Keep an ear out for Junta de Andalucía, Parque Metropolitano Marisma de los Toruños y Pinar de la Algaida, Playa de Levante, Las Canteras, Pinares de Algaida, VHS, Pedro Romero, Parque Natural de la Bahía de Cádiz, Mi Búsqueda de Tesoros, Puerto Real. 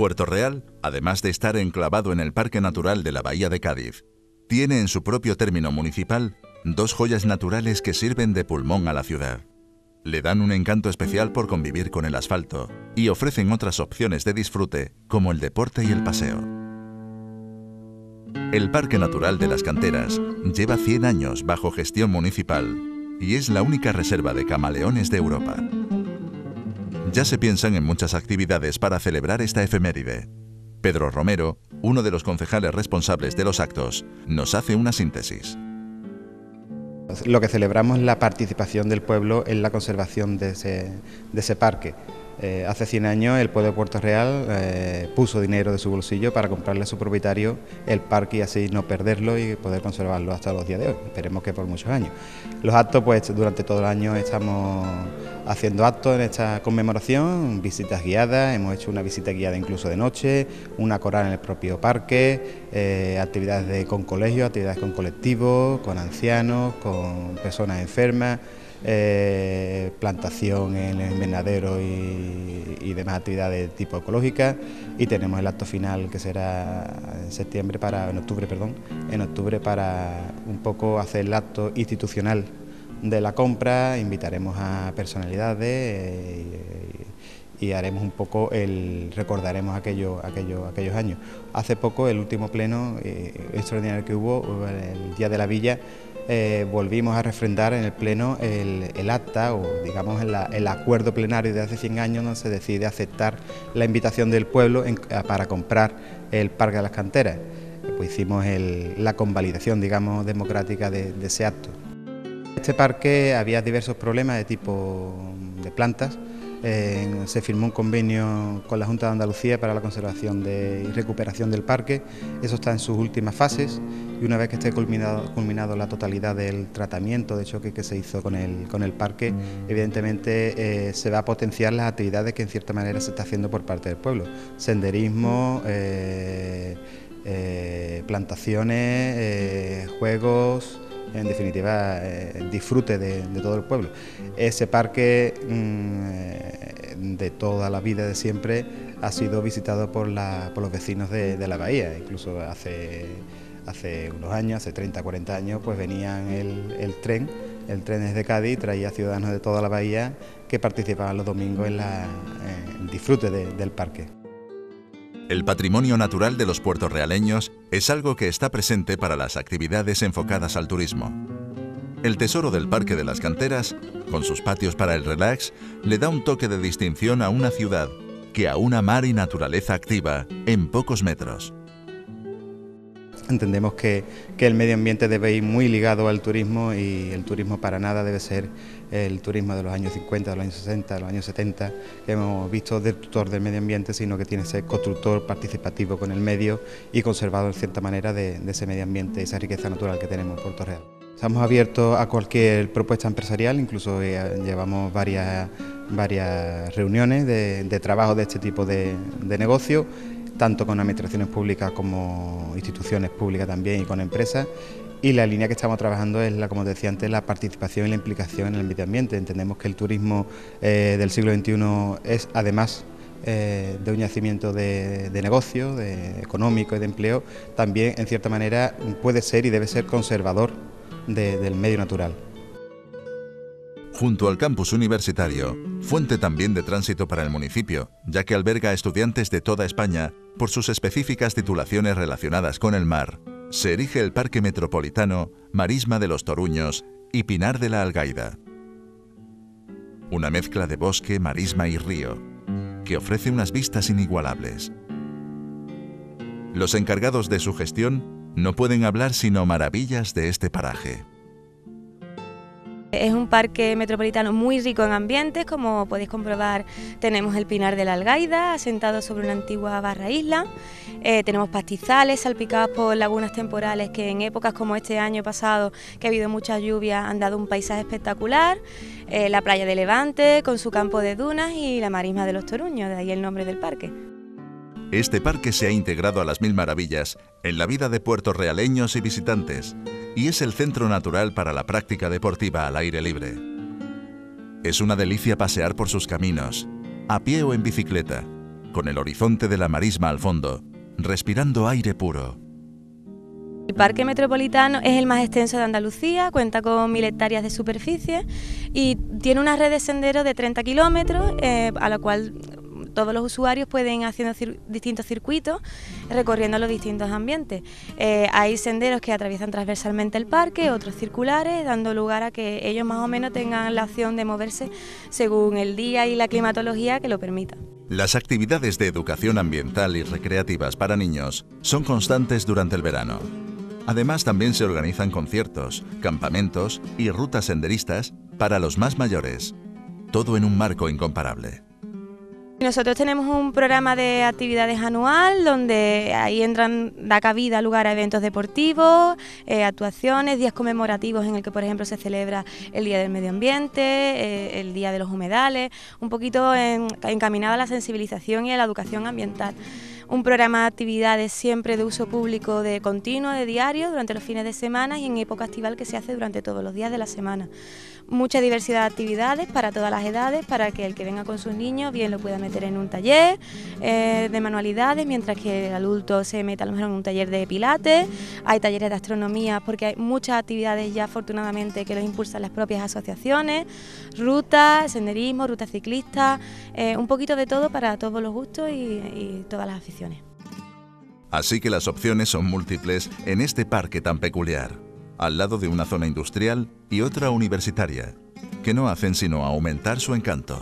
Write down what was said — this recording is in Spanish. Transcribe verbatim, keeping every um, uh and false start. Puerto Real, además de estar enclavado en el Parque Natural de la Bahía de Cádiz, tiene en su propio término municipal dos joyas naturales que sirven de pulmón a la ciudad. Le dan un encanto especial por convivir con el asfalto y ofrecen otras opciones de disfrute como el deporte y el paseo. El Parque Natural de las Canteras lleva cien años bajo gestión municipal y es la única reserva de camaleones de Europa. Ya se piensan en muchas actividades para celebrar esta efeméride. Pedro Romero, uno de los concejales responsables de los actos, nos hace una síntesis. Lo que celebramos es la participación del pueblo en la conservación de ese, de ese parque. Eh, hace cien años el pueblo de Puerto Real eh, puso dinero de su bolsillo para comprarle a su propietario el parque y así no perderlo y poder conservarlo hasta los días de hoy, esperemos que por muchos años. Los actos, pues durante todo el año estamos haciendo actos en esta conmemoración, visitas guiadas, hemos hecho una visita guiada incluso de noche, una coral en el propio parque, eh, actividades de, con colegios, actividades con colectivos, con ancianos, con personas enfermas. Eh, plantación en el invernadero y, y demás actividades de tipo ecológica, y tenemos el acto final que será en septiembre para en octubre perdón en octubre para un poco hacer el acto institucional de la compra. Invitaremos a personalidades eh, y, y haremos un poco el recordaremos aquello, aquello, aquellos años. Hace poco el último pleno eh, extraordinario que hubo el Día de la Villa. Eh, volvimos a refrendar en el pleno el, el acta o digamos el, el acuerdo plenario de hace cien años donde se decide aceptar la invitación del pueblo en, para comprar el Parque de las Canteras. Pues hicimos el, la convalidación digamos democrática de, de ese acto. En este parque había diversos problemas de tipo de plantas. Eh, se firmó un convenio con la Junta de Andalucía para la conservación de, y recuperación del parque. Eso está en sus últimas fases y una vez que esté culminado, culminado la totalidad del tratamiento de choque que se hizo con el, con el parque, evidentemente eh, se va a potenciar las actividades que en cierta manera se está haciendo por parte del pueblo, senderismo, eh, eh, plantaciones, eh, juegos. En definitiva, eh, disfrute de, de todo el pueblo. Ese parque mmm, de toda la vida de siempre ha sido visitado por, la, por los vecinos de, de la bahía. Incluso hace, hace unos años, hace treinta, cuarenta años, pues venían el, el tren, el tren desde Cádiz, traía ciudadanos de toda la bahía que participaban los domingos en, la, en el disfrute de, del parque. El patrimonio natural de los puertorrealeños es algo que está presente para las actividades enfocadas al turismo. El tesoro del Parque de las Canteras, con sus patios para el relax, le da un toque de distinción a una ciudad que aúna mar y naturaleza activa en pocos metros. Entendemos que, que el medio ambiente debe ir muy ligado al turismo y el turismo para nada debe ser el turismo de los años cincuenta, de los años sesenta, de los años setenta, que hemos visto del tutor del medio ambiente, sino que tiene que ser constructor participativo con el medio y conservado en cierta manera de, de ese medio ambiente, esa riqueza natural que tenemos en Puerto Real. Estamos abiertos a cualquier propuesta empresarial, incluso llevamos varias, varias reuniones de, de trabajo de este tipo de, de negocio, tanto con administraciones públicas como instituciones públicas también y con empresas, y la línea que estamos trabajando es, la, como decía antes, la participación y la implicación en el medio ambiente. Entendemos que el turismo eh, del siglo veintiuno es, además eh, de un yacimiento de, de negocio, de económico y de empleo, también en cierta manera puede ser y debe ser conservador de, del medio natural. Junto al campus universitario, fuente también de tránsito para el municipio, ya que alberga a estudiantes de toda España por sus específicas titulaciones relacionadas con el mar, se erige el Parque Metropolitano Marisma de los Toruños y Pinar de la Algaida. Una mezcla de bosque, marisma y río, que ofrece unas vistas inigualables. Los encargados de su gestión no pueden hablar sino maravillas de este paraje. Es un parque metropolitano muy rico en ambientes, como podéis comprobar tenemos el Pinar de la Algaida, asentado sobre una antigua barra isla, eh, tenemos pastizales salpicados por lagunas temporales que en épocas como este año pasado, que ha habido muchas lluvias, han dado un paisaje espectacular, eh, la playa de Levante con su campo de dunas y la marisma de los Toruños, de ahí el nombre del parque. Este parque se ha integrado a las mil maravillas en la vida de puertorrealeños y visitantes, y es el centro natural para la práctica deportiva al aire libre. Es una delicia pasear por sus caminos, a pie o en bicicleta, con el horizonte de la marisma al fondo, respirando aire puro. El Parque Metropolitano es el más extenso de Andalucía, cuenta con mil hectáreas de superficie y tiene una red de senderos de treinta kilómetros, eh, a la cual todos los usuarios pueden ir haciendo cir distintos circuitos, recorriendo los distintos ambientes. Eh, hay senderos que atraviesan transversalmente el parque, otros circulares, dando lugar a que ellos más o menos tengan la opción de moverse según el día y la climatología que lo permita. Las actividades de educación ambiental y recreativas para niños son constantes durante el verano. Además, también se organizan conciertos, campamentos y rutas senderistas para los más mayores. Todo en un marco incomparable. Nosotros tenemos un programa de actividades anual donde ahí entran, da cabida lugar a eventos deportivos, eh, actuaciones, días conmemorativos en el que por ejemplo se celebra el Día del Medio Ambiente, eh, el Día de los Humedales, un poquito en, encaminado a la sensibilización y a la educación ambiental. Un programa de actividades siempre de uso público de continuo, de diario, durante los fines de semana y en época estival que se hace durante todos los días de la semana. Mucha diversidad de actividades para todas las edades, para que el que venga con sus niños bien lo pueda meter en un taller eh, de manualidades, mientras que el adulto se meta a lo mejor en un taller de pilates. Hay talleres de astronomía porque hay muchas actividades ya afortunadamente que los impulsan las propias asociaciones, rutas, senderismo, rutas ciclistas, eh, un poquito de todo para todos los gustos y, y todas las aficiones. Así que las opciones son múltiples en este parque tan peculiar, al lado de una zona industrial y otra universitaria, que no hacen sino aumentar su encanto.